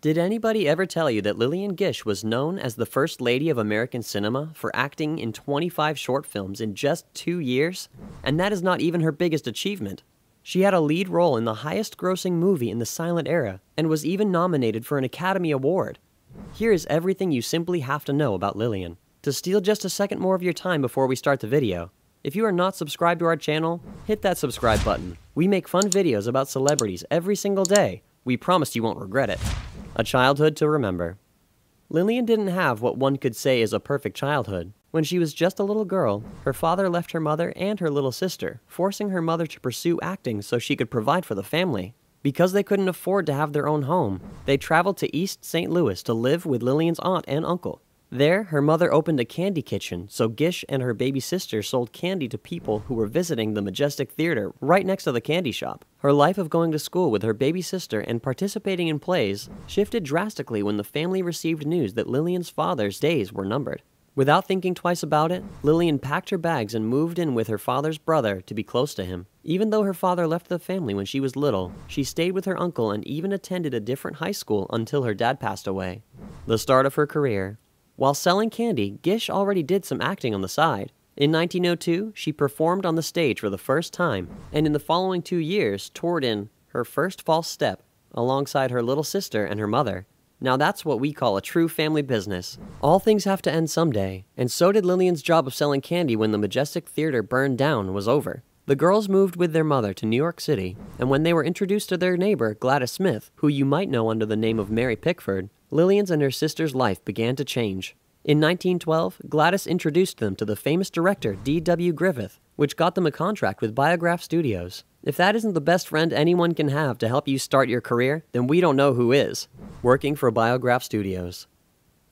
Did anybody ever tell you that Lillian Gish was known as the First Lady of American Cinema for acting in 25 short films in just 2 years? And that is not even her biggest achievement. She had a lead role in the highest-grossing movie in the silent era, and was even nominated for an Academy Award. Here is everything you simply have to know about Lillian. To steal just a second more of your time before we start the video, if you are not subscribed to our channel, hit that subscribe button. We make fun videos about celebrities every single day. We promise you won't regret it. A childhood to remember. Lillian didn't have what one could say is a perfect childhood. When she was just a little girl, her father left her mother and her little sister, forcing her mother to pursue acting so she could provide for the family. Because they couldn't afford to have their own home, they traveled to East St. Louis to live with Lillian's aunt and uncle. There, her mother opened a candy kitchen, so Gish and her baby sister sold candy to people who were visiting the Majestic Theater right next to the candy shop. Her life of going to school with her baby sister and participating in plays shifted drastically when the family received news that Lillian's father's days were numbered. Without thinking twice about it, Lillian packed her bags and moved in with her father's brother to be close to him. Even though her father left the family when she was little, she stayed with her uncle and even attended a different high school until her dad passed away. The start of her career. While selling candy, Gish already did some acting on the side. In 1902, she performed on the stage for the first time, and in the following 2 years, toured in her first false step alongside her little sister and her mother. Now that's what we call a true family business. All things have to end someday, and so did Lillian's job of selling candy when the Majestic Theater burned down was over. The girls moved with their mother to New York City, and when they were introduced to their neighbor, Gladys Smith, who you might know under the name of Mary Pickford, Lillian's and her sister's life began to change. In 1912, Gladys introduced them to the famous director D.W. Griffith, which got them a contract with Biograph Studios. If that isn't the best friend anyone can have to help you start your career, then we don't know who is. Working for Biograph Studios.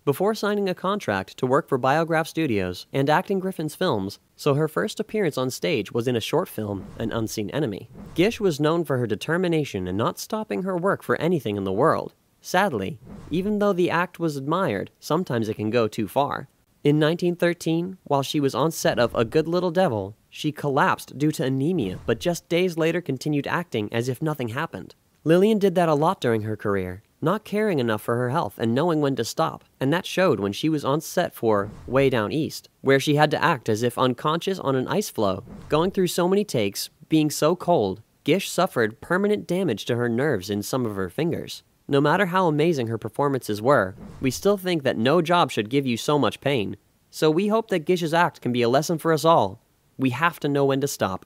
Before signing a contract to work for Biograph Studios and act in Griffin's films, so her first appearance on stage was in a short film, An Unseen Enemy. Gish was known for her determination and not stopping her work for anything in the world. Sadly, even though the act was admired, sometimes it can go too far. In 1913, while she was on set of A Good Little Devil, she collapsed due to anemia, but just days later continued acting as if nothing happened. Lillian did that a lot during her career, not caring enough for her health and knowing when to stop, and that showed when she was on set for Way Down East, where she had to act as if unconscious on an ice floe. Going through so many takes, being so cold, Gish suffered permanent damage to her nerves in some of her fingers. No matter how amazing her performances were, we still think that no job should give you so much pain. So we hope that Gish's act can be a lesson for us all. We have to know when to stop.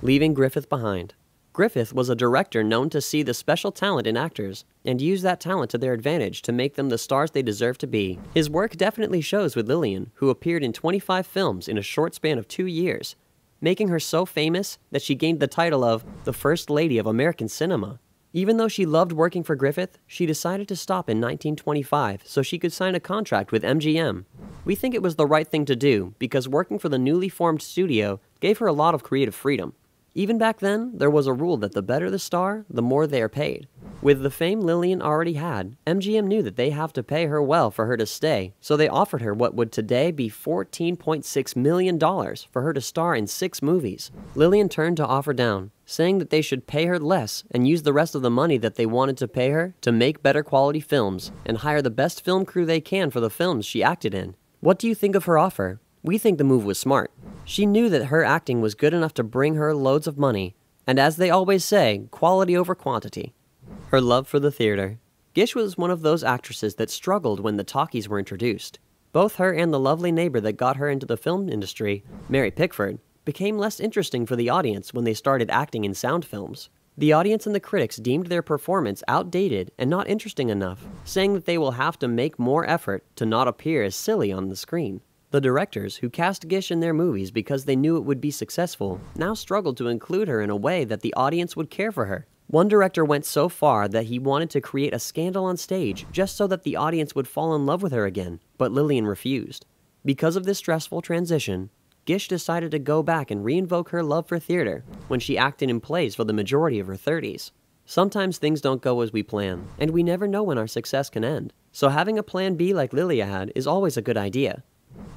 Leaving Griffith behind. Griffith was a director known to see the special talent in actors and use that talent to their advantage to make them the stars they deserve to be. His work definitely shows with Lillian, who appeared in 25 films in a short span of 2 years, making her so famous that she gained the title of the First Lady of American Cinema. Even though she loved working for Griffith, she decided to stop in 1925 so she could sign a contract with MGM. We think it was the right thing to do because working for the newly formed studio gave her a lot of creative freedom. Even back then, there was a rule that the better the star, the more they are paid. With the fame Lillian already had, MGM knew that they have to pay her well for her to stay, so they offered her what would today be $14.6 million for her to star in 6 movies. Lillian turned the offer down, saying that they should pay her less and use the rest of the money that they wanted to pay her to make better quality films and hire the best film crew they can for the films she acted in. What do you think of her offer? We think the move was smart. She knew that her acting was good enough to bring her loads of money, and as they always say, quality over quantity. Her love for the theater. Gish was one of those actresses that struggled when the talkies were introduced. Both her and the lovely neighbor that got her into the film industry, Mary Pickford, became less interesting for the audience when they started acting in sound films. The audience and the critics deemed their performance outdated and not interesting enough, saying that they will have to make more effort to not appear as silly on the screen. The directors, who cast Gish in their movies because they knew it would be successful, now struggled to include her in a way that the audience would care for her. One director went so far that he wanted to create a scandal on stage just so that the audience would fall in love with her again, but Lillian refused. Because of this stressful transition, Gish decided to go back and reinvoke her love for theater when she acted in plays for the majority of her 30s. Sometimes things don't go as we plan, and we never know when our success can end. So having a plan B like Lillian had is always a good idea.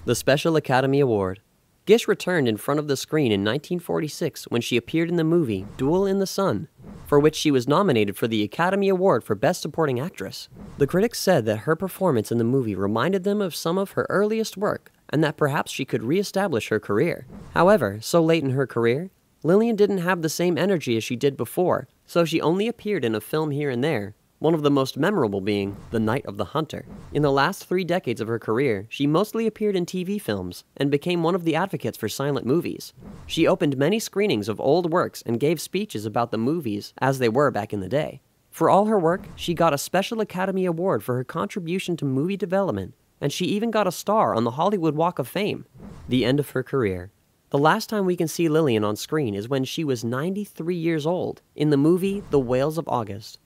The Special Academy Award. Gish returned in front of the screen in 1946 when she appeared in the movie Duel in the Sun, for which she was nominated for the Academy Award for Best Supporting Actress. The critics said that her performance in the movie reminded them of some of her earliest work and that perhaps she could re-establish her career. However, so late in her career, Lillian didn't have the same energy as she did before, so she only appeared in a film here and there, one of the most memorable being The Night of the Hunter. In the last 3 decades of her career, she mostly appeared in TV films and became one of the advocates for silent movies. She opened many screenings of old works and gave speeches about the movies as they were back in the day. For all her work, she got a special Academy Award for her contribution to movie development, and she even got a star on the Hollywood Walk of Fame. The end of her career. The last time we can see Lillian on screen is when she was 93 years old, in the movie The Whales of August.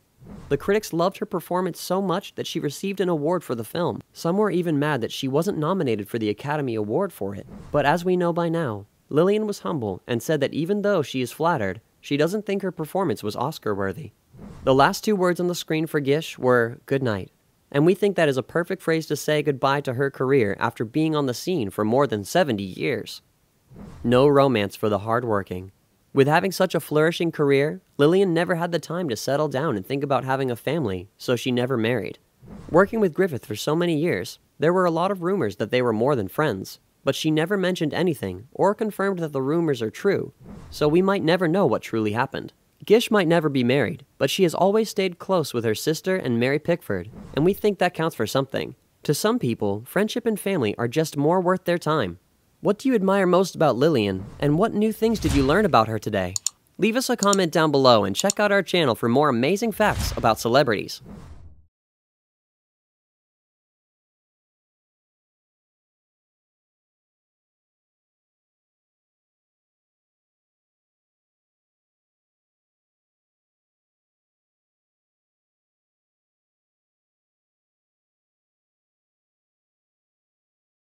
The critics loved her performance so much that she received an award for the film. Some were even mad that she wasn't nominated for the Academy Award for it. But as we know by now, Lillian was humble and said that even though she is flattered, she doesn't think her performance was Oscar-worthy. The last 2 words on the screen for Gish were, "Good night." And we think that is a perfect phrase to say goodbye to her career after being on the scene for more than 70 years. No romance for the hardworking. With having such a flourishing career, Lillian never had the time to settle down and think about having a family, so she never married. Working with Griffith for so many years, there were a lot of rumors that they were more than friends, but she never mentioned anything or confirmed that the rumors are true, so we might never know what truly happened. Gish might never be married, but she has always stayed close with her sister and Mary Pickford, and we think that counts for something. To some people, friendship and family are just more worth their time. What do you admire most about Lillian, and what new things did you learn about her today? Leave us a comment down below and check out our channel for more amazing facts about celebrities.